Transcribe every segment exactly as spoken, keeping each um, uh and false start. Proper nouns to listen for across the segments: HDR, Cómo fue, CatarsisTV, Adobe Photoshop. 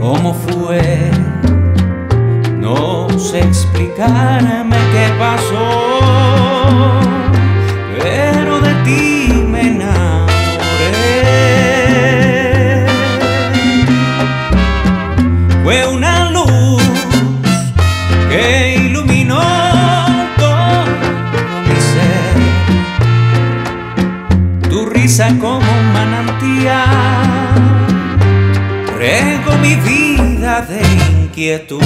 Cómo fue, no sé explicarme qué pasó, pero de ti me enamoré. Fue una luz que iluminó todo mi ser, tu risa como un manantial. Traigo mi vida de inquietud.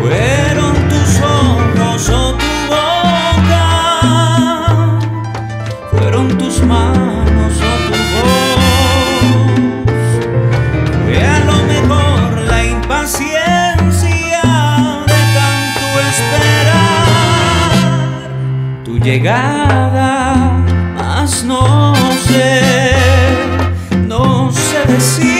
Fueron tus ojos o tu boca, fueron tus manos o tu voz. Fue a lo mejor la impaciencia de tanto esperar tu llegada, más no sé, no sé decir.